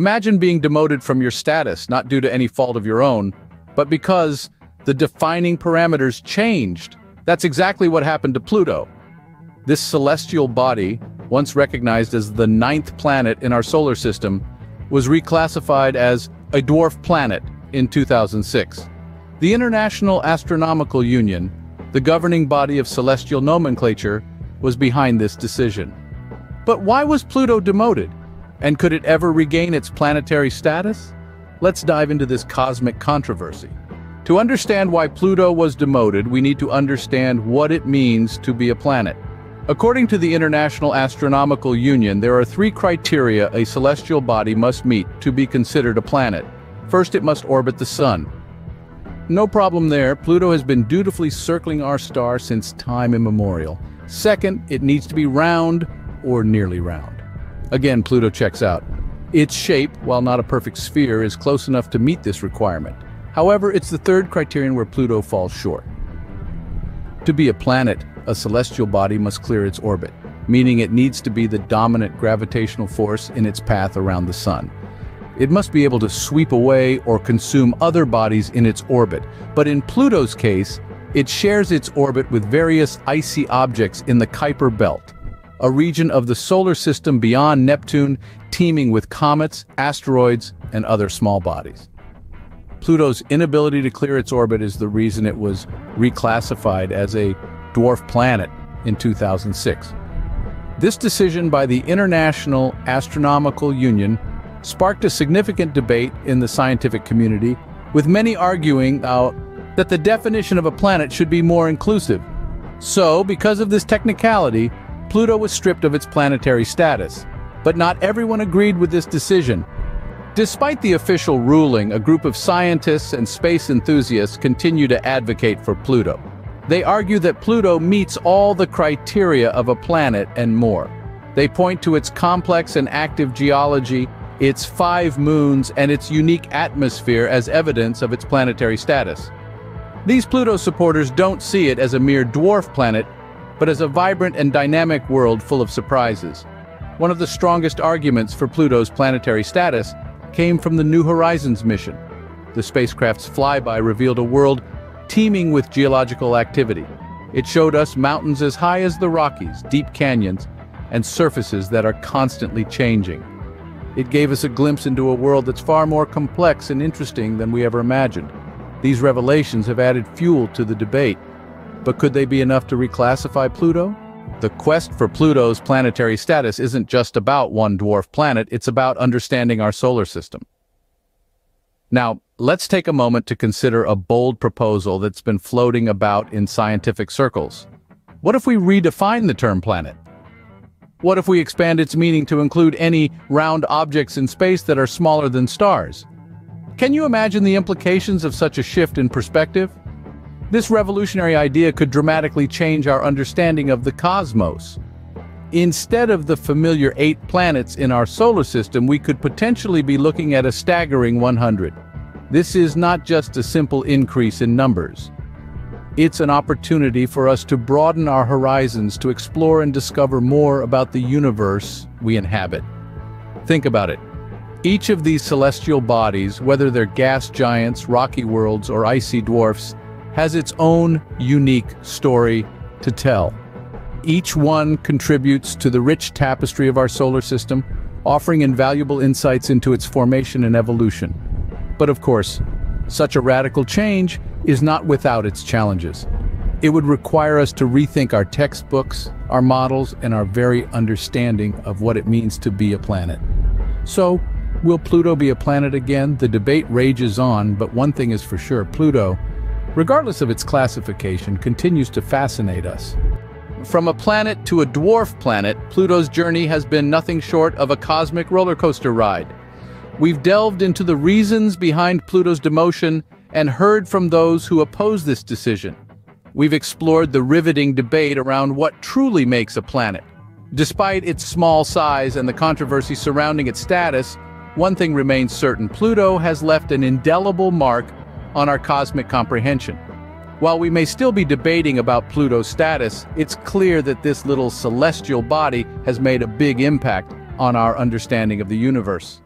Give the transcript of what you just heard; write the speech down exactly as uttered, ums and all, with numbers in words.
Imagine being demoted from your status, not due to any fault of your own, but because the defining parameters changed. That's exactly what happened to Pluto. This celestial body, once recognized as the ninth planet in our solar system, was reclassified as a dwarf planet in two thousand six. The International Astronomical Union, the governing body of celestial nomenclature, was behind this decision. But why was Pluto demoted? And could it ever regain its planetary status? Let's dive into this cosmic controversy. To understand why Pluto was demoted, we need to understand what it means to be a planet. According to the International Astronomical Union, there are three criteria a celestial body must meet to be considered a planet. First, it must orbit the Sun. No problem there, Pluto has been dutifully circling our star since time immemorial. Second, it needs to be round or nearly round. Again, Pluto checks out. Its shape, while not a perfect sphere, is close enough to meet this requirement. However, it's the third criterion where Pluto falls short. To be a planet, a celestial body must clear its orbit, meaning it needs to be the dominant gravitational force in its path around the Sun. It must be able to sweep away or consume other bodies in its orbit, but in Pluto's case, it shares its orbit with various icy objects in the Kuiper Belt, a region of the solar system beyond Neptune, teeming with comets, asteroids, and other small bodies. Pluto's inability to clear its orbit is the reason it was reclassified as a dwarf planet in two thousand six. This decision by the International Astronomical Union sparked a significant debate in the scientific community, with many arguing out that the definition of a planet should be more inclusive. So, because of this technicality, Pluto was stripped of its planetary status. But not everyone agreed with this decision. Despite the official ruling, a group of scientists and space enthusiasts continue to advocate for Pluto. They argue that Pluto meets all the criteria of a planet and more. They point to its complex and active geology, its five moons, and its unique atmosphere as evidence of its planetary status. These Pluto supporters don't see it as a mere dwarf planet, but as a vibrant and dynamic world full of surprises. One of the strongest arguments for Pluto's planetary status came from the New Horizons mission. The spacecraft's flyby revealed a world teeming with geological activity. It showed us mountains as high as the Rockies, deep canyons, and surfaces that are constantly changing. It gave us a glimpse into a world that's far more complex and interesting than we ever imagined. These revelations have added fuel to the debate. But could they be enough to reclassify Pluto? The quest for Pluto's planetary status isn't just about one dwarf planet, it's about understanding our solar system. Now, let's take a moment to consider a bold proposal that's been floating about in scientific circles. What if we redefine the term planet? What if we expand its meaning to include any round objects in space that are smaller than stars? Can you imagine the implications of such a shift in perspective? This revolutionary idea could dramatically change our understanding of the cosmos. Instead of the familiar eight planets in our solar system, we could potentially be looking at a staggering one hundred. This is not just a simple increase in numbers. It's an opportunity for us to broaden our horizons, to explore and discover more about the universe we inhabit. Think about it. Each of these celestial bodies, whether they're gas giants, rocky worlds, or icy dwarfs, has its own unique story to tell. Each one contributes to the rich tapestry of our solar system, offering invaluable insights into its formation and evolution. But of course, such a radical change is not without its challenges. It would require us to rethink our textbooks, our models, and our very understanding of what it means to be a planet. So, will Pluto be a planet again? The debate rages on, but one thing is for sure, Pluto, regardless of its classification, continues to fascinate us. From a planet to a dwarf planet, Pluto's journey has been nothing short of a cosmic roller coaster ride. We've delved into the reasons behind Pluto's demotion and heard from those who oppose this decision. We've explored the riveting debate around what truly makes a planet. Despite its small size and the controversy surrounding its status, one thing remains certain: Pluto has left an indelible mark on our cosmic comprehension. While we may still be debating about Pluto's status, it's clear that this little celestial body has made a big impact on our understanding of the universe.